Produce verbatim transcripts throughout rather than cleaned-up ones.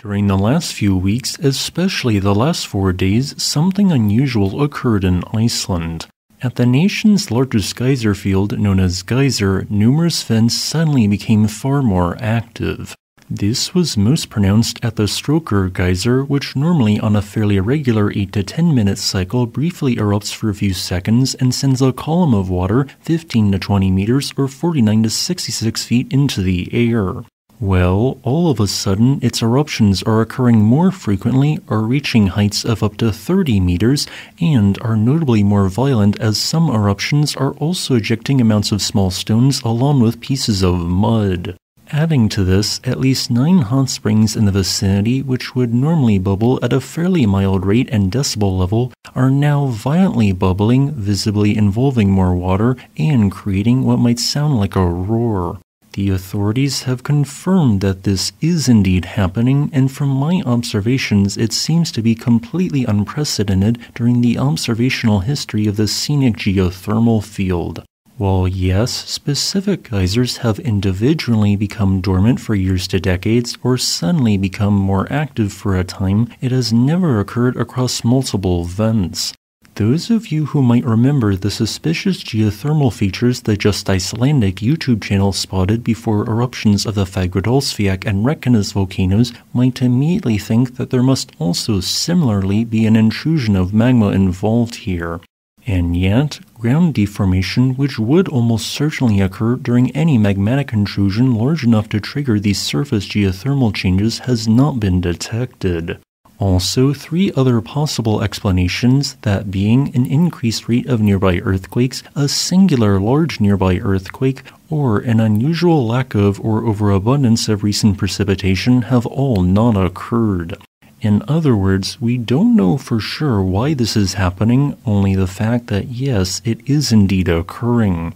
During the last few weeks, especially the last four days, something unusual occurred in Iceland. At the nation's largest geyser field, known as Geysir, numerous vents suddenly became far more active. This was most pronounced at the Strokkur geyser, which normally on a fairly regular eight to ten minute cycle briefly erupts for a few seconds and sends a column of water fifteen to twenty meters or forty-nine to sixty-six feet into the air. Well, all of a sudden, its eruptions are occurring more frequently, are reaching heights of up to thirty meters, and are notably more violent as some eruptions are also ejecting amounts of small stones along with pieces of mud. Adding to this, at least nine hot springs in the vicinity, which would normally bubble at a fairly mild rate and decibel level, are now violently bubbling, visibly involving more water, and creating what might sound like a roar. The authorities have confirmed that this is indeed happening, and from my observations, it seems to be completely unprecedented during the observational history of the scenic geothermal field. While yes, specific geysers have individually become dormant for years to decades or suddenly become more active for a time, it has never occurred across multiple vents. Those of you who might remember the suspicious geothermal features the Just Icelandic YouTube channel spotted before eruptions of the Fagradalsfjall and Reykjanes volcanoes might immediately think that there must also similarly be an intrusion of magma involved here. And yet, ground deformation, which would almost certainly occur during any magmatic intrusion large enough to trigger these surface geothermal changes, has not been detected. Also, three other possible explanations, that being an increased rate of nearby earthquakes, a singular large nearby earthquake, or an unusual lack of or overabundance of recent precipitation, have all not occurred. In other words, we don't know for sure why this is happening, only the fact that yes, it is indeed occurring.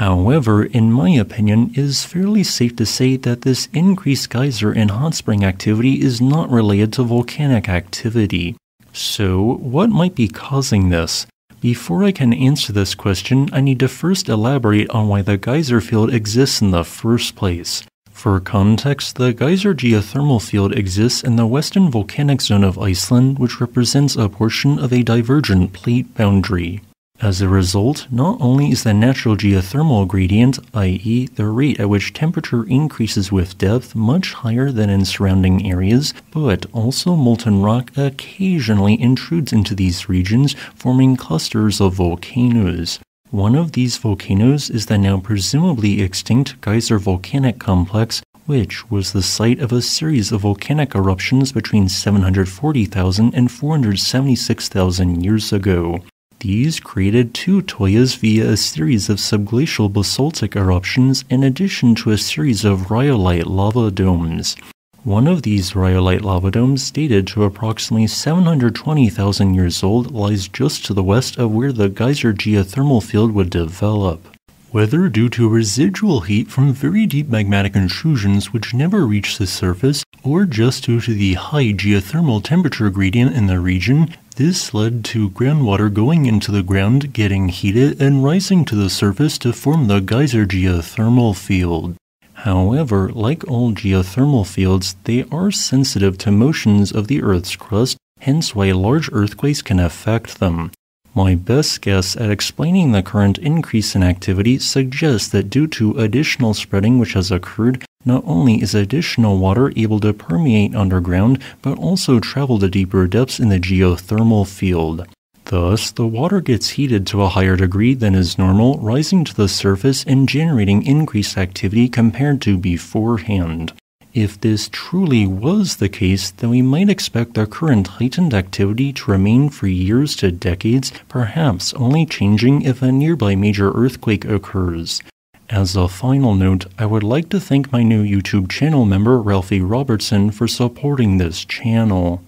However, in my opinion, it is fairly safe to say that this increased geyser and hot spring activity is not related to volcanic activity. So, what might be causing this? Before I can answer this question, I need to first elaborate on why the geyser field exists in the first place. For context, the Geysir geothermal field exists in the western volcanic zone of Iceland, which represents a portion of a divergent plate boundary. As a result, not only is the natural geothermal gradient, that is the rate at which temperature increases with depth, much higher than in surrounding areas, but also molten rock occasionally intrudes into these regions, forming clusters of volcanoes. One of these volcanoes is the now presumably extinct Geyser Volcanic Complex, which was the site of a series of volcanic eruptions between seven hundred forty thousand and four hundred seventy-six thousand years ago. These created two toyas via a series of subglacial basaltic eruptions in addition to a series of rhyolite lava domes. One of these rhyolite lava domes, dated to approximately seven hundred twenty thousand years old, lies just to the west of where the Geysir geothermal field would develop. Whether due to residual heat from very deep magmatic intrusions which never reach the surface, or just due to the high geothermal temperature gradient in the region, this led to groundwater going into the ground, getting heated, and rising to the surface to form the Geysir geothermal field. However, like all geothermal fields, they are sensitive to motions of the Earth's crust, hence why large earthquakes can affect them. My best guess at explaining the current increase in activity suggests that due to additional spreading which has occurred, not only is additional water able to permeate underground, but also travel to deeper depths in the geothermal field. Thus, the water gets heated to a higher degree than is normal, rising to the surface and generating increased activity compared to beforehand. If this truly was the case, then we might expect the current heightened activity to remain for years to decades, perhaps only changing if a nearby major earthquake occurs. As a final note, I would like to thank my new YouTube channel member Ralphie Robertson for supporting this channel.